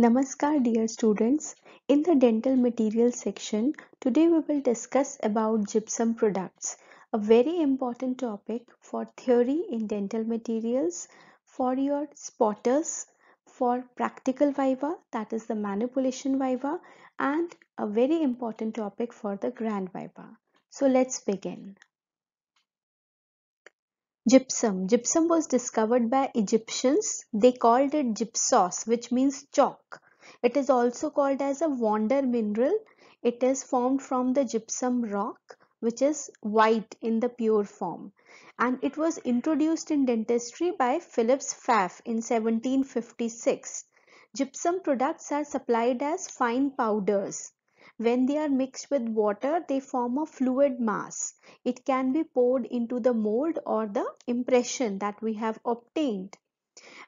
Namaskar dear students, in the dental material section, today we will discuss about gypsum products, a very important topic for theory in dental materials, for your spotters, for practical viva, that is the manipulation viva, and a very important topic for the grand viva. So let's begin. Gypsum. Gypsum was discovered by Egyptians. They called it gypsos, which means chalk. It is also called as a Wander mineral. It is formed from the gypsum rock, which is white in the pure form. And it was introduced in dentistry by Phillips Pfaff in 1756. Gypsum products are supplied as fine powders. When they are mixed with water, they form a fluid mass. It can be poured into the mold or the impression that we have obtained.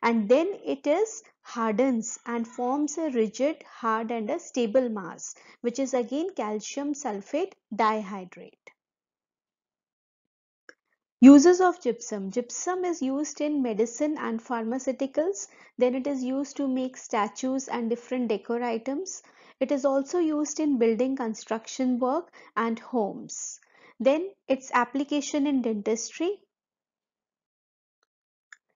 And then it is hardens and forms a rigid, hard and a stable mass, which is again calcium sulfate dihydrate. Uses of gypsum. Gypsum is used in medicine and pharmaceuticals. Then it is used to make statues and different decor items. It is also used in building construction work and homes. Then its application in dentistry.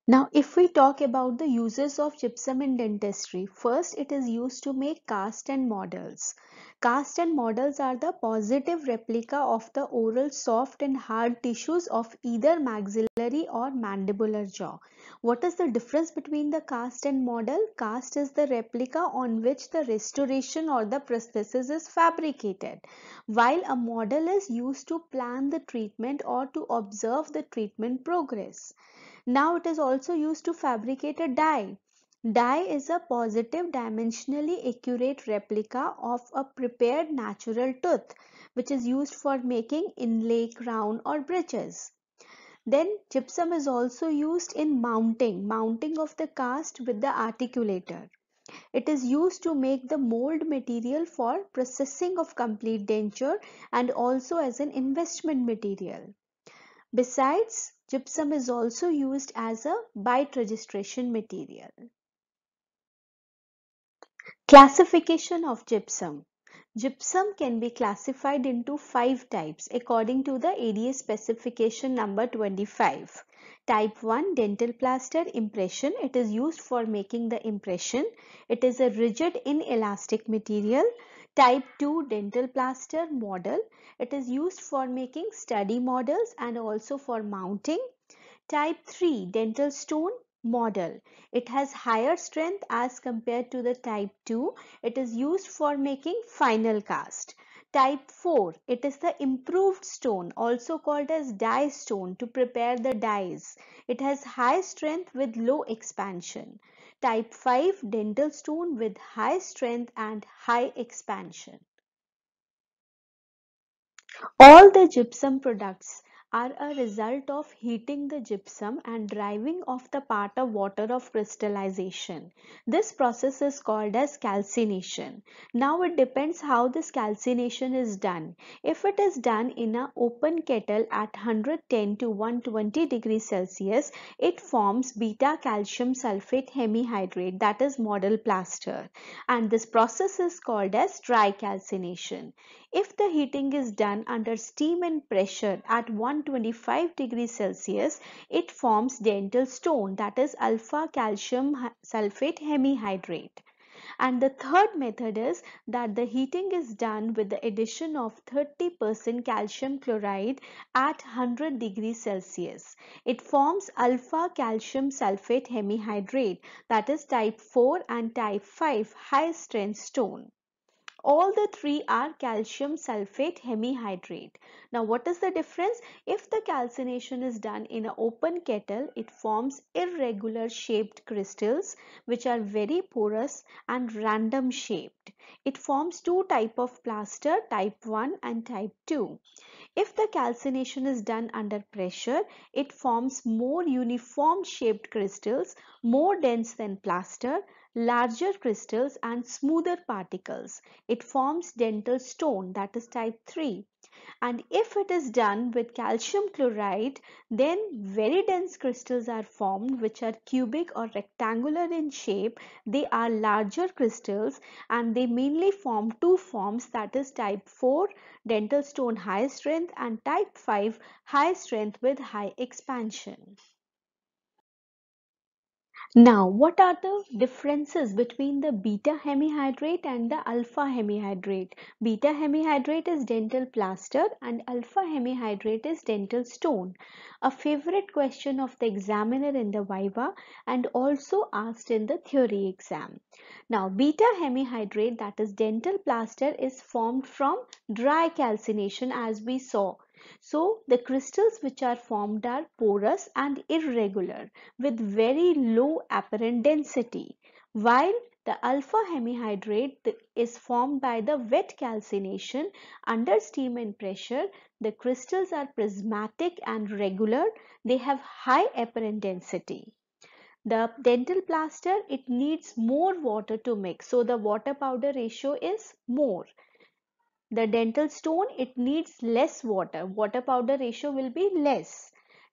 Now if we talk about the uses of gypsum in dentistry, first it is used to make cast and models. Cast and models are the positive replica of the oral soft and hard tissues of either maxillary or mandibular jaw. What is the difference between the cast and model? Cast is the replica on which the restoration or the prosthesis is fabricated, while a model is used to plan the treatment or to observe the treatment progress. Now it is also used to fabricate a die. Die is a positive dimensionally accurate replica of a prepared natural tooth, which is used for making inlay, crown or bridges. Then gypsum is also used in mounting of the cast with the articulator. It is used to make the mold material for processing of complete denture and also as an investment material. Besides, gypsum is also used as a bite registration material. Classification of gypsum. Gypsum can be classified into 5 types according to the ADA specification number 25. Type 1, dental plaster impression. It is used for making the impression. It is a rigid inelastic material. Type 2, dental plaster model. It is used for making study models and also for mounting. Type 3, dental stone model. It has higher strength as compared to the type 2. It is used for making final cast. Type 4, it is the improved stone, also called as die stone, to prepare the dies. It has high strength with low expansion. Type 5, dental stone with high strength and high expansion. All the gypsum products are a result of heating the gypsum and driving off the part of water of crystallization. This process is called as calcination. Now it depends how this calcination is done. If it is done in an open kettle at 110 to 120 degrees Celsius, it forms beta calcium sulfate hemihydrate, that is model plaster. And this process is called as dry calcination. If the heating is done under steam and pressure at 125 degrees Celsius, it forms dental stone, that is alpha calcium sulfate hemihydrate. And the third method is that the heating is done with the addition of 30% calcium chloride at 100 degrees Celsius. It forms alpha calcium sulfate hemihydrate, that is type 4 and type 5 high strength stone. All the three are calcium sulfate hemihydrate. Now what is the difference? If the calcination is done in an open kettle, it forms irregular shaped crystals which are very porous and random shaped. It forms two types of plaster, type 1 and type 2. If the calcination is done under pressure, it forms more uniform shaped crystals, more dense than plaster, larger crystals and smoother particles. it forms dental stone, that is type 3. And if it is done with calcium chloride, then very dense crystals are formed which are cubic or rectangular in shape. They are larger crystals and they mainly form two forms, that is type 4 dental stone high strength and type 5 high strength with high expansion. Now, what are the differences between the beta hemihydrate and the alpha hemihydrate? Beta hemihydrate is dental plaster and alpha hemihydrate is dental stone. A favorite question of the examiner in the Viva and also asked in the theory exam. Now, beta hemihydrate, that is dental plaster, is formed from dry calcination as we saw. So, the crystals which are formed are porous and irregular with very low apparent density, while the alpha hemihydrate is formed by the wet calcination under steam and pressure. The crystals are prismatic and regular. They have high apparent density. The dental plaster, it needs more water to mix, so the water powder ratio is more. The dental stone, it needs less water. Water powder ratio will be less.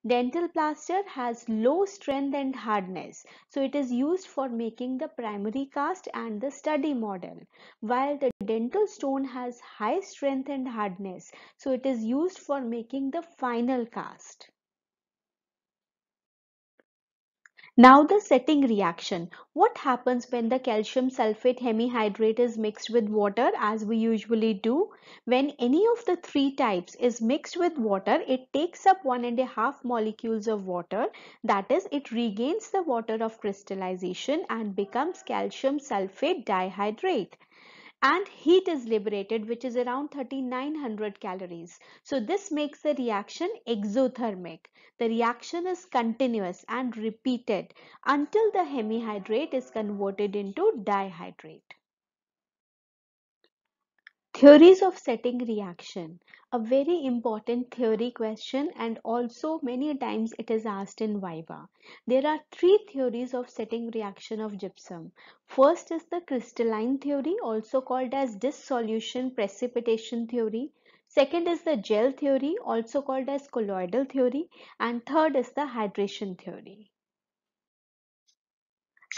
Dental plaster has low strength and hardness. So it is used for making the primary cast and the study model. While the dental stone has high strength and hardness. So it is used for making the final cast. Now the setting reaction. What happens when the calcium sulfate hemihydrate is mixed with water as we usually do? When any of the three types is mixed with water, it takes up 1.5 molecules of water. That is, it regains the water of crystallization and becomes calcium sulfate dihydrate. And heat is liberated, which is around 3900 calories. So this makes the reaction exothermic. The reaction is continuous and repeated until the hemihydrate is converted into dihydrate. Theories of setting reaction. A very important theory question, and also many times it is asked in Viva. There are three theories of setting reaction of gypsum. First is the crystalline theory, also called as dissolution precipitation theory. Second is the gel theory, also called as colloidal theory. And third is the hydration theory.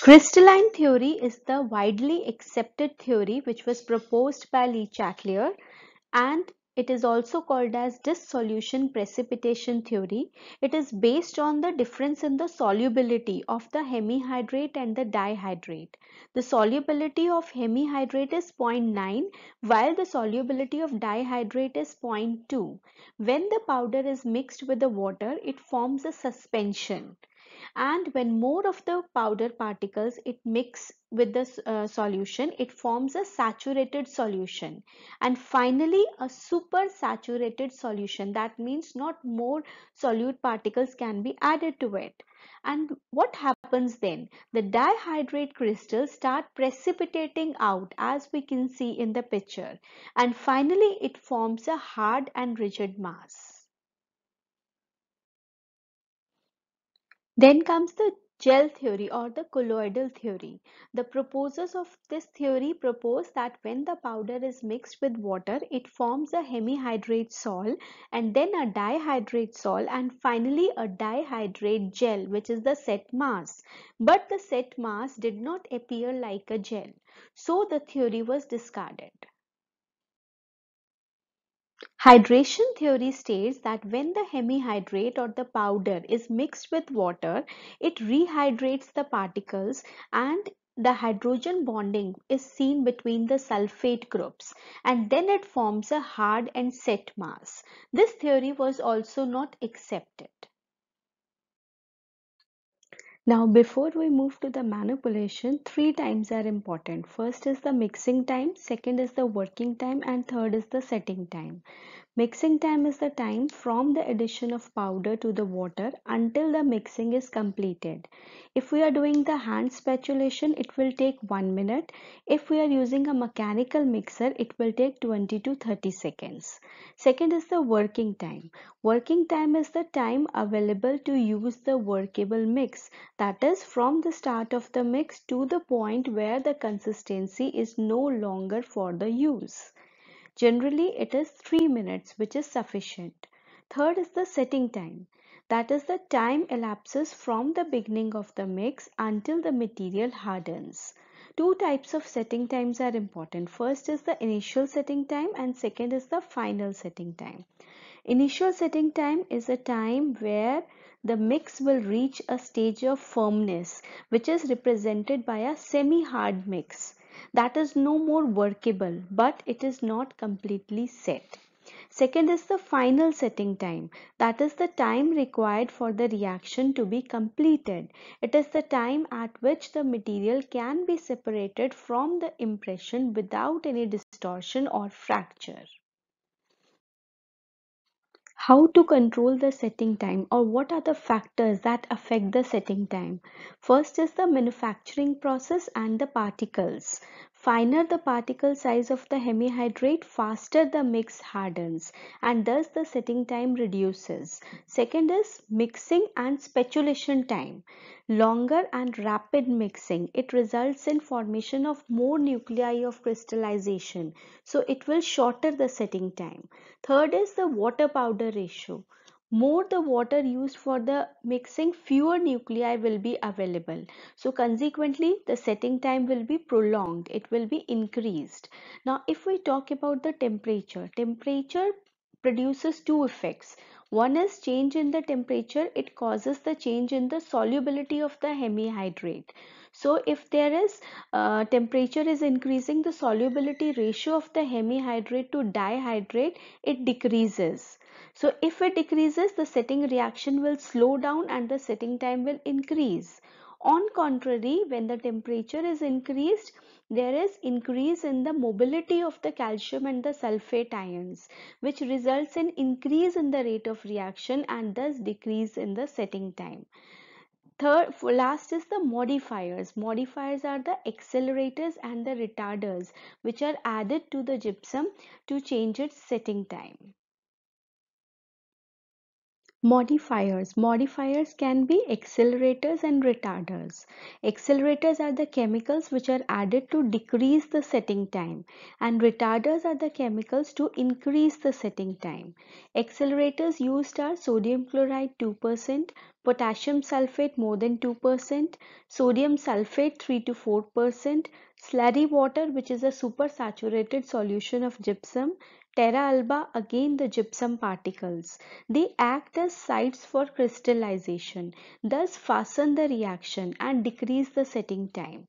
Crystalline theory is the widely accepted theory which was proposed by Le Chatelier, and it is also called as dissolution precipitation theory. It is based on the difference in the solubility of the hemihydrate and the dihydrate. The solubility of hemihydrate is 0.9, while the solubility of dihydrate is 0.2. When the powder is mixed with the water, it forms a suspension. And when more of the powder particles it mix with the solution, it forms a saturated solution. And finally, a supersaturated solution. That means not more solute particles can be added to it. And what happens then? The dihydrate crystals start precipitating out, as we can see in the picture. And finally, it forms a hard and rigid mass. Then comes the gel theory or the colloidal theory. The proposers of this theory propose that when the powder is mixed with water, it forms a hemihydrate sol and then a dihydrate sol and finally a dihydrate gel, which is the set mass. But the set mass did not appear like a gel, so the theory was discarded. Hydration theory states that when the hemihydrate or the powder is mixed with water, it rehydrates the particles and the hydrogen bonding is seen between the sulfate groups, and then it forms a hard and set mass. This theory was also not accepted. Now, before we move to the manipulation, three times are important. First is the mixing time, second is the working time, and third is the setting time. Mixing time is the time from the addition of powder to the water until the mixing is completed. If we are doing the hand spatulation, it will take 1 minute. If we are using a mechanical mixer, it will take 20 to 30 seconds. Second is the working time. Working time is the time available to use the workable mix. That is from the start of the mix to the point where the consistency is no longer for the use. Generally, it is 3 minutes, which is sufficient. Third is the setting time. That is the time elapses from the beginning of the mix until the material hardens. Two types of setting times are important. First is the initial setting time and second is the final setting time. Initial setting time is a time where the mix will reach a stage of firmness, which is represented by a semi-hard mix. That is no more workable, but it is not completely set. Second is the final setting time. That is the time required for the reaction to be completed. It is the time at which the material can be separated from the impression without any distortion or fracture. How to control the setting time, or what are the factors that affect the setting time? First is the manufacturing process and the particles. Finer the particle size of the hemihydrate, faster the mix hardens and thus the setting time reduces. Second is mixing and spatulation time. Longer and rapid mixing, it results in formation of more nuclei of crystallization, so it will shorten the setting time. Third is the water powder ratio. More the water used for the mixing, fewer nuclei will be available. So consequently, the setting time will be prolonged. It will be increased. Now, if we talk about the temperature, temperature produces two effects. One is change in the temperature. It causes the change in the solubility of the hemihydrate. So if there is temperature is increasing, the solubility ratio of the hemihydrate to dihydrate, it decreases. So if it decreases, the setting reaction will slow down and the setting time will increase. On contrary, when the temperature is increased, there is increase in the mobility of the calcium and the sulfate ions, which results in increase in the rate of reaction and thus decrease in the setting time. Third, last is the modifiers. Modifiers are the accelerators and the retarders, which are added to the gypsum to change its setting time. Modifiers can be accelerators and retarders. Accelerators are the chemicals which are added to decrease the setting time, and retarders are the chemicals to increase the setting time. Accelerators used are sodium chloride 2%, potassium sulfate more than 2%, sodium sulfate 3 to 4%, slurry water, which is a supersaturated solution of gypsum, terra alba, again the gypsum particles. They act as sites for crystallization, thus fasten the reaction and decrease the setting time.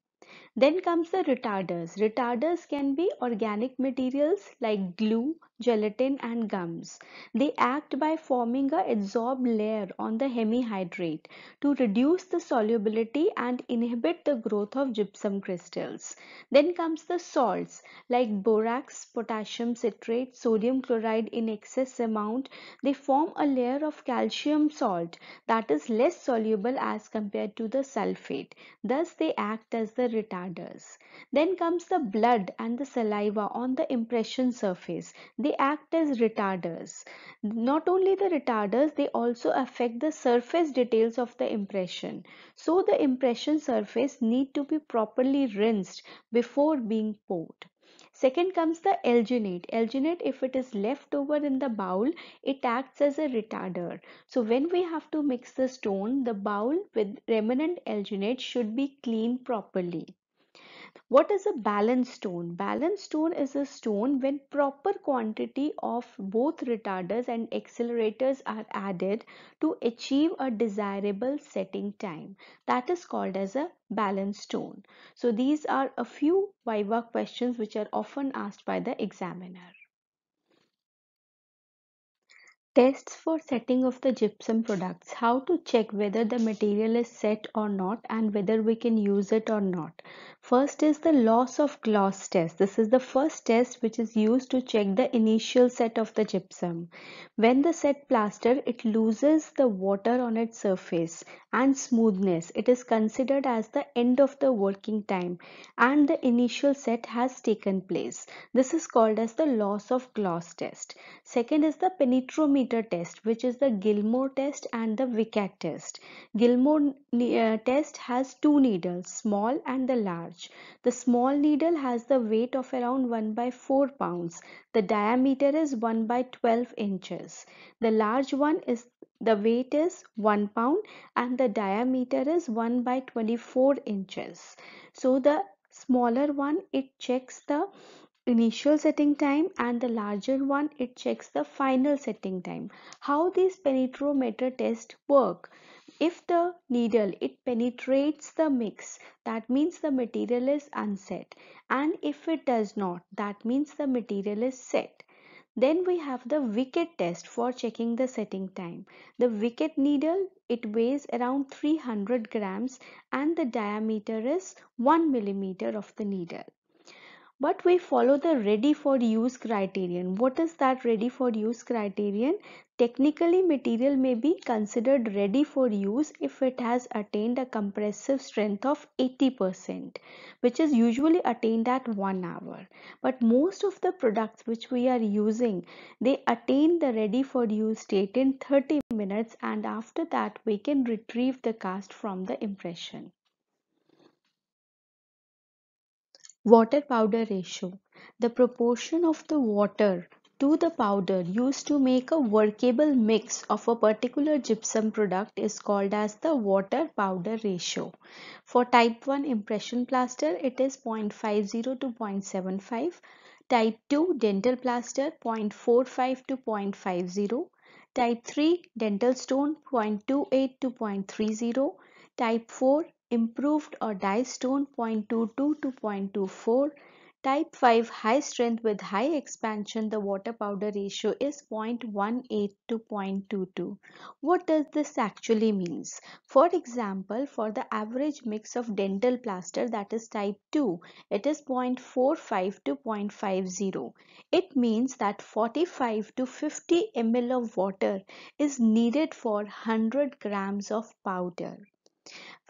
Then comes the retarders. Retarders can be organic materials like glue, gelatin and gums. They act by forming a adsorbed layer on the hemihydrate to reduce the solubility and inhibit the growth of gypsum crystals. Then comes the salts like borax, potassium citrate, sodium chloride in excess amount. They form a layer of calcium salt that is less soluble as compared to the sulfate. Thus they act as the retarders. Then comes the blood and the saliva on the impression surface. They act as retarders. Not only the retarders, they also affect the surface details of the impression. So the impression surface need to be properly rinsed before being poured. Second comes the alginate. Alginate, if it is left over in the bowl, it acts as a retarder. So when we have to mix the stone, the bowl with remnant alginate should be cleaned properly. What is a balanced stone? Balanced stone is a stone when proper quantity of both retarders and accelerators are added to achieve a desirable setting time. That is called as a balanced stone. So these are a few viva questions which are often asked by the examiner. Tests for setting of the gypsum products. How to check whether the material is set or not and whether we can use it or not. First is the loss of gloss test. This is the first test which is used to check the initial set of the gypsum. When the set plaster, it loses the water on its surface and smoothness. It is considered as the end of the working time and the initial set has taken place. This is called as the loss of gloss test. Second is the penetrometer test, which is the Gilmore test and the Vicat test. Gilmore test has two needles, small and the large. The small needle has the weight of around 1/4 pounds. The diameter is 1/12 inches. The large one is the weight is 1 pound and the diameter is 1/24 inches. So the smaller one, it checks the initial setting time and the larger one, it checks the final setting time. How these penetrometer tests work? If the needle, it penetrates the mix, that means the material is unset, and if it does not, that means the material is set. Then we have the Vicat test for checking the setting time. The Vicat needle, it weighs around 300 grams and the diameter is 1 millimeter of the needle. But we follow the ready for use criterion. What is that ready for use criterion? Technically, material may be considered ready for use if it has attained a compressive strength of 80%, which is usually attained at 1 hour. But most of the products which we are using, they attain the ready for use state in 30 minutes and after that we can retrieve the cast from the impression. Water powder ratio. The proportion of the water to the powder used to make a workable mix of a particular gypsum product is called as the water powder ratio. For type 1 impression plaster, it is 0.50 to 0.75. Type 2 dental plaster, 0.45 to 0.50. Type 3 dental stone, 0.28 to 0.30. Type 4 improved or die stone, 0.22 to 0.24. Type 5 high strength with high expansion, the water powder ratio is 0.18 to 0.22. What does this actually means? For example, for the average mix of dental plaster, that is type 2, it is 0.45 to 0.50. It means that 45 to 50 ml of water is needed for 100 grams of powder.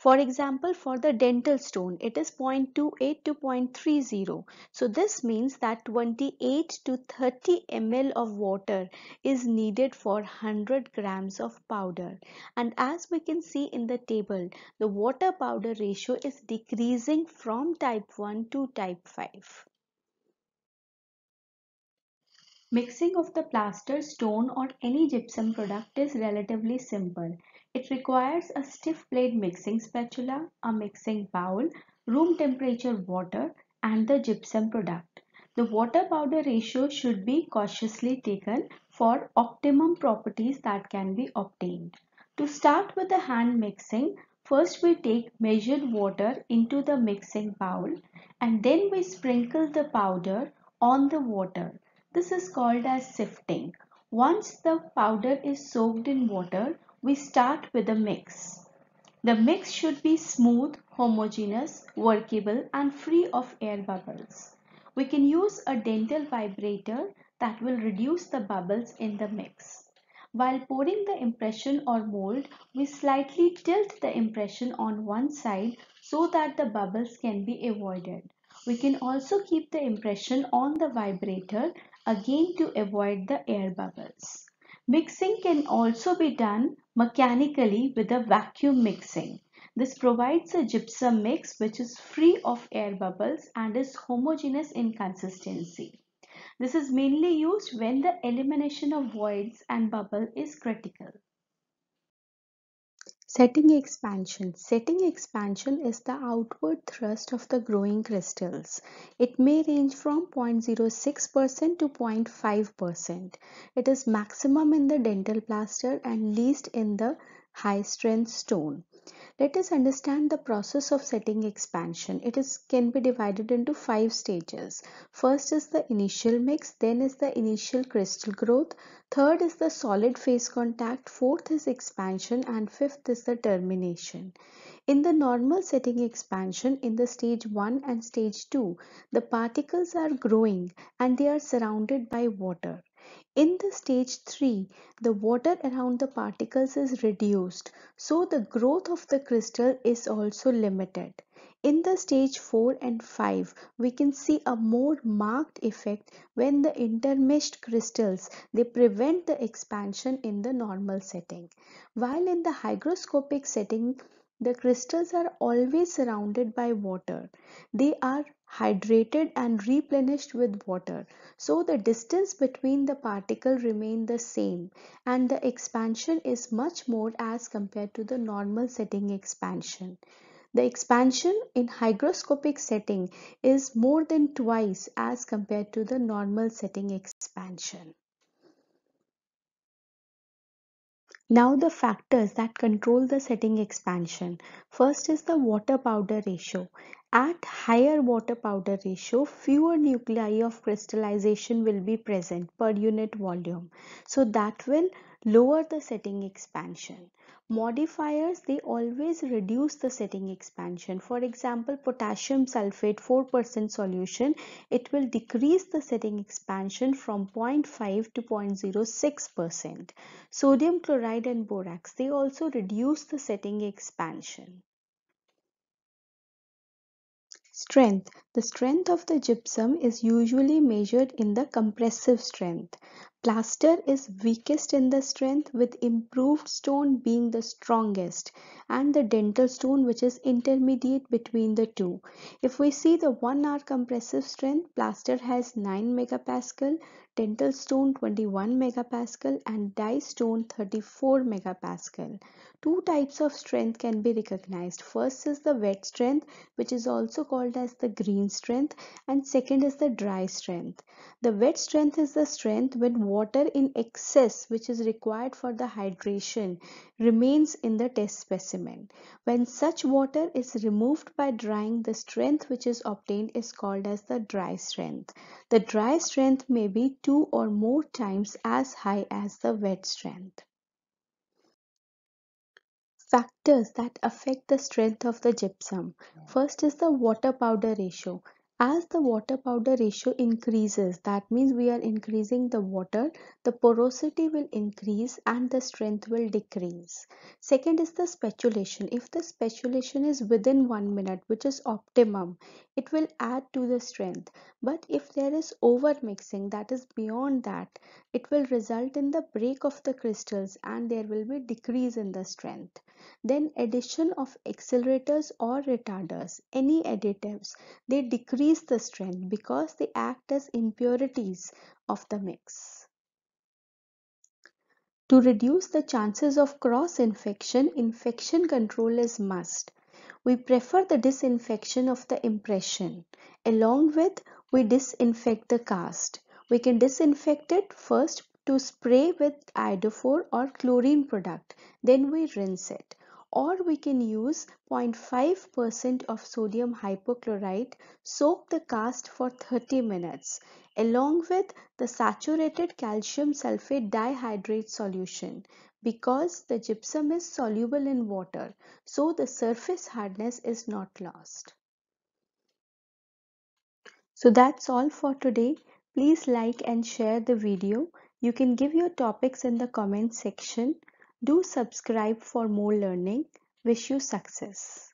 For example, for the dental stone, it is 0.28 to 0.30. So this means that 28 to 30 ml of water is needed for 100 grams of powder. And as we can see in the table, the water powder ratio is decreasing from type 1 to type 5. Mixing of the plaster, stone or any gypsum product is relatively simple. It requires a stiff blade mixing spatula, a mixing bowl, room temperature water and the gypsum product. The water powder ratio should be cautiously taken for optimum properties that can be obtained. To start with the hand mixing, first we take measured water into the mixing bowl and then we sprinkle the powder on the water. This is called as sifting. Once the powder is soaked in water, we start with the mix. The mix should be smooth, homogeneous, workable and free of air bubbles. We can use a dental vibrator that will reduce the bubbles in the mix. While pouring the impression or mold, we slightly tilt the impression on one side so that the bubbles can be avoided. We can also keep the impression on the vibrator again to avoid the air bubbles. Mixing can also be done mechanically with a vacuum mixing. This provides a gypsum mix which is free of air bubbles and is homogeneous in consistency. This is mainly used when the elimination of voids and bubble is critical. Setting expansion. Setting expansion is the outward thrust of the growing crystals. It may range from 0.06% to 0.5%. It is maximum in the dental plaster and least in the high strength stone. Let us understand the process of setting expansion. It can be divided into 5 stages. First is the initial mix, then is the initial crystal growth, third is the solid phase contact, fourth is expansion, and fifth is the termination. In the normal setting expansion, in the stage 1 and stage 2, the particles are growing and they are surrounded by water. In the stage 3, the water around the particles is reduced, so the growth of the crystal is also limited. In the stage 4 and 5, we can see a more marked effect when the intermeshed crystals, they prevent the expansion in the normal setting. While in the hygroscopic setting, the crystals are always surrounded by water. They are hydrated and replenished with water, so the distance between the particle remain the same and the expansion is much more as compared to the normal setting expansion. The expansion in hygroscopic setting is more than twice as compared to the normal setting expansion. Now the factors that control the setting expansion. First is the water powder ratio. At higher water powder ratio, fewer nuclei of crystallization will be present per unit volume. So that will lower the setting expansion. Modifiers, they always reduce the setting expansion. For example, potassium sulfate 4% solution, it will decrease the setting expansion from 0.5 to 0.06%. Sodium chloride and borax, they also reduce the setting expansion. Strength. The strength of the gypsum is usually measured in the compressive strength. Plaster is weakest in the strength, with improved stone being the strongest, and the dental stone, which is intermediate between the two. If we see the 1 hour compressive strength, plaster has 9 megapascal, dental stone 21 megapascal, and die stone 34 megapascal. Two types of strength can be recognized. First is the wet strength, which is also called as the green strength, and second is the dry strength. The wet strength is the strength when water in excess, which is required for the hydration, remains in the test specimen. When such water is removed by drying, the strength which is obtained is called as the dry strength. The dry strength may be 2 or more times as high as the wet strength. Factors that affect the strength of the gypsum. First is the water powder ratio. As the water powder ratio increases, that means we are increasing the water, the porosity will increase and the strength will decrease. Second is the speckulation. If the speckulation is within 1 minute, which is optimum, it will add to the strength. But if there is overmixing, that is beyond that, it will result in the break of the crystals and there will be decrease in the strength. Then addition of accelerators or retarders, any additives, they decrease the strength because they act as impurities of the mix. To reduce the chances of cross-infection, infection control is must. We prefer the disinfection of the impression. Along with, we disinfect the cast. We can disinfect it first to spray with iodophore or chlorine product, then we rinse it. Or we can use 0.5% of sodium hypochlorite, soak the cast for 30 minutes, along with the saturated calcium sulfate dihydrate solution. Because the gypsum is soluble in water, so the surface hardness is not lost. So that's all for today. Please like and share the video. You can give your topics in the comment section. Do subscribe for more learning. Wish you success.